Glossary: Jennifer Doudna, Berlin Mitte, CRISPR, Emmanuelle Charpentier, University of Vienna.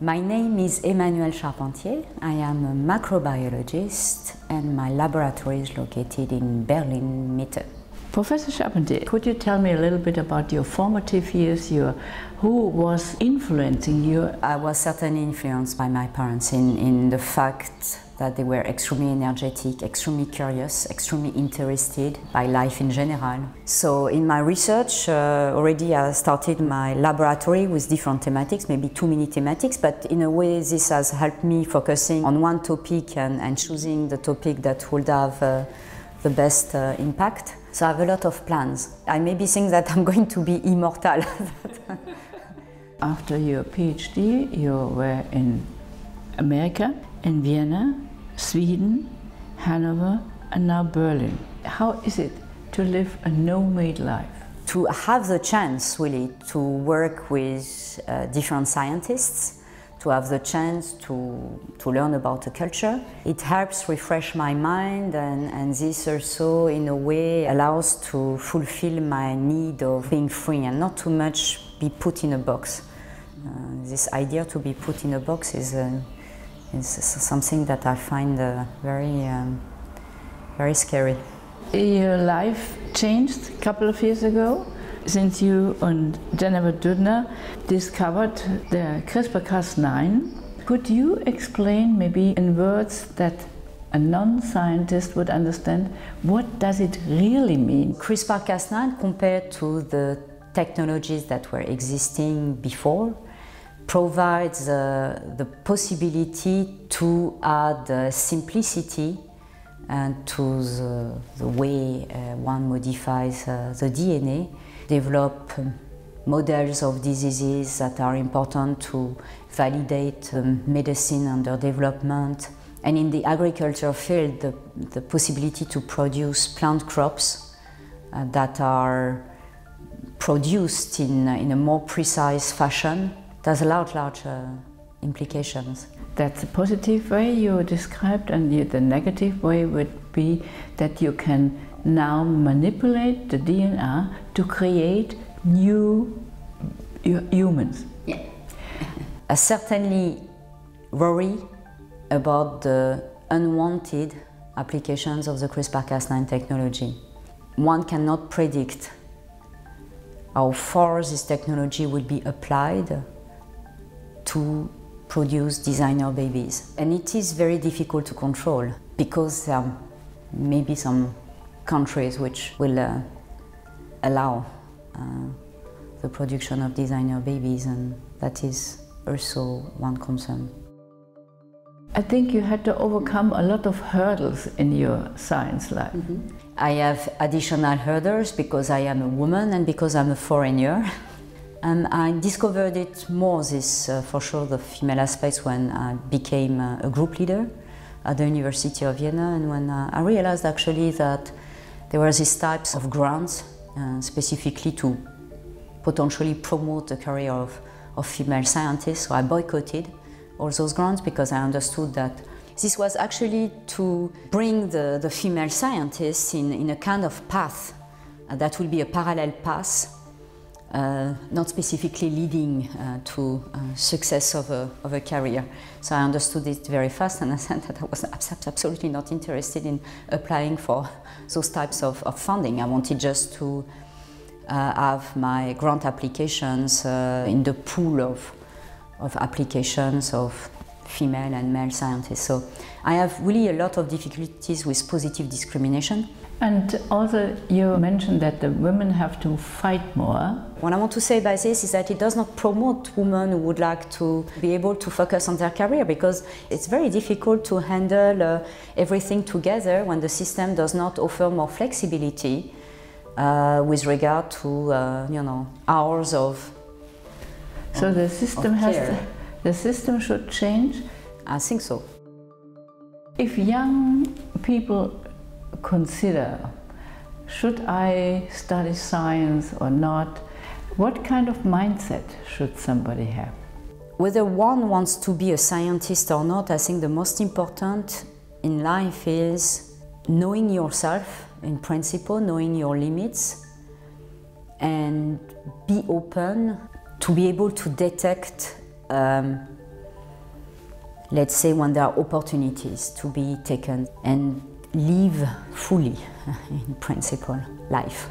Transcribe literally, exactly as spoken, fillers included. My name is Emmanuelle Charpentier. I am a microbiologist and my laboratory is located in Berlin Mitte. Professor Charpentier, could you tell me a little bit about your formative years, your, who was influencing you? I was certainly influenced by my parents in, in the fact that they were extremely energetic, extremely curious, extremely interested by life in general. So in my research, uh, already I started my laboratory with different thematics, maybe too many thematics, but in a way this has helped me focusing on one topic and, and choosing the topic that would have uh, the best uh, impact. So I have a lot of plans. I maybe think that I'm going to be immortal. After your PhD, you were in America, in Vienna, Sweden, Hanover, and now Berlin. How is it to live a nomad life? To have the chance, really, to work with uh, different scientists, to have the chance to, to learn about the culture. It helps refresh my mind, and, and this also, in a way, allows to fulfill my need of being free and not too much be put in a box. Uh, this idea to be put in a box is uh, It's something that I find uh, very, um, very scary. Your life changed a couple of years ago, since you and Jennifer Doudna discovered the CRISPR Cas nine. Could you explain, maybe in words that a non-scientist would understand, what does it really mean? CRISPR Cas nine compared to the technologies that were existing before provides uh, the possibility to add uh, simplicity uh, to the, the way uh, one modifies uh, the D N A, develop um, models of diseases that are important to validate um, medicine under development. And in the agriculture field, the, the possibility to produce plant crops uh, that are produced in, in a more precise fashion. There's a lot, large uh, implications. That's a positive way you described, and the, the negative way would be that you can now manipulate the D N A to create new humans. Yeah. I certainly worry about the unwanted applications of the CRISPR Cas nine technology. One cannot predict how far this technology will be applied to produce designer babies. And it is very difficult to control, because there are maybe some countries which will uh, allow uh, the production of designer babies, and that is also one concern. I think you had to overcome a lot of hurdles in your science life. Mm-hmm. I have additional hurdles because I am a woman and because I'm a foreigner. Um, I discovered it more, this, uh, for sure, the female aspects when I became uh, a group leader at the University of Vienna, and when uh, I realized actually that there were these types of grants uh, specifically to potentially promote the career of, of female scientists. So I boycotted all those grants because I understood that this was actually to bring the, the female scientists in, in a kind of path uh, that would be a parallel path. Uh, not specifically leading uh, to uh, success of a, of a career. So I understood it very fast, and I said that I was absolutely not interested in applying for those types of, of funding. I wanted just to uh, have my grant applications uh, in the pool of, of applications of female and male scientists. So I have really a lot of difficulties with positive discrimination. And also, you mentioned that the women have to fight more. What I want to say by this is that it does not promote women who would like to be able to focus on their career, because it's very difficult to handle uh, everything together when the system does not offer more flexibility uh, with regard to uh, you know, hours of. So of, the system has to, the system should change. I think so. If young people consider, should I study science or not? What kind of mindset should somebody have? Whether one wants to be a scientist or not, I think the most important in life is knowing yourself, in principle, knowing your limits, and be open to be able to detect, um, let's say, when there are opportunities to be taken, and live fully, in principle, life.